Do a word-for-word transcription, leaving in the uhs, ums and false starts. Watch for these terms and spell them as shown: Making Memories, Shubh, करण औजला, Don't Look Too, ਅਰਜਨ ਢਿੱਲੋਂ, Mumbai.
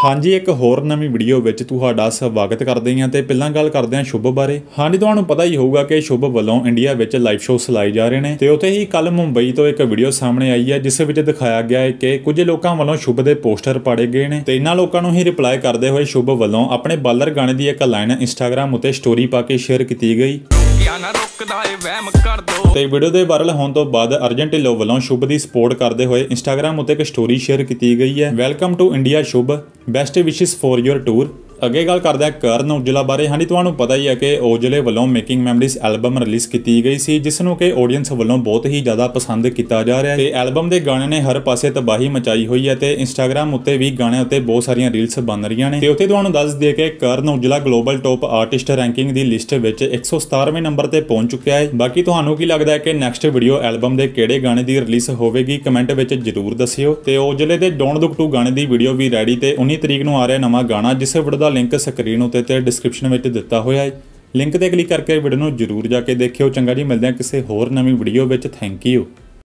हाँ जी, एक होर नवी वीडियो विच तुहाडा स्वागत करदे हां। ते पहलां गल करदे हां शुभ बारे। हाँ जी, तुहानूं पता ही होगा कि शुभ वल्लों इंडिया विच लाइव शोस लाए जा रहे हैं। तो उत्थे ही कल मुंबई तो एक वीडियो सामने आई है जिस विच दिखाया गया है कि कुछ लोगों वालों शुभ के पोस्टर पाड़े गए हैं। तो इन्हां लोगों नूं ही रिप्लाई करते हुए शुभ वल्लों अपने बालर गाने की एक लाइन इंस्टाग्राम उत्ते स्टोरी पा के शेयर की गई। ਤੇ ਵੀਡੀਓ ਦੇ ਵਾਇਰਲ ਹੋਣ ਤੋਂ ਬਾਅਦ ਅਰਜਨ ਢਿੱਲੋਂ ਵੱਲੋਂ ਸ਼ੁਭ ਦੀ ਸਪੋਰਟ ਕਰਦੇ ਹੋਏ ਇੰਸਟਾਗ੍ਰਾਮ ਉੱਤੇ ਇੱਕ ਸਟੋਰੀ ਸ਼ੇਅਰ ਕੀਤੀ ਗਈ ਹੈ। Welcome to India Shubh, best wishes for your tour. अगे गल करते हैं करण औजला बारे। हाँ जी, तुहानूं पता ही है कि औजले वालों मेकिंग मैमरीज एल्बम रिलीज़ की गई सी जिसनों के ऑडियंस वालों बहुत ही ज़्यादा पसंद किया जा रहा है। एल्बम के गाने ने हर पासे तबाही मचाई हुई है तो इंस्टाग्राम उत्ते भी गाने उत्ते बहुत सारिया रील्स बन रही हैं। तो उत्ते तुहानूं दस दिए कि करण औजला global top artist ranking की लिस्ट में एक सौ सतारवें नंबर पर पहुँच चुका है। बाकी तुहानूं की लगता है कि नैक्सट वीडियो एल्बम के किहड़े गाने की रिलीज़ होगी कमेंट में जरूर दसियो। तो औजले के डोंट लुक टू गाने की वीडियो भी रैडी तो उन्नीस तरीक नूं आ रहा नवां गाना जिस वीडियो लिंक स्क्रीन उत्ते ते डिस्क्रिप्शन में दिता होया है। लिंक ते क्लिक करके वीडियो नूं जरूर जाके देखियो। चंगा जी, मिलदे हां किसी होर नवीं वीडियो विच। Thank you.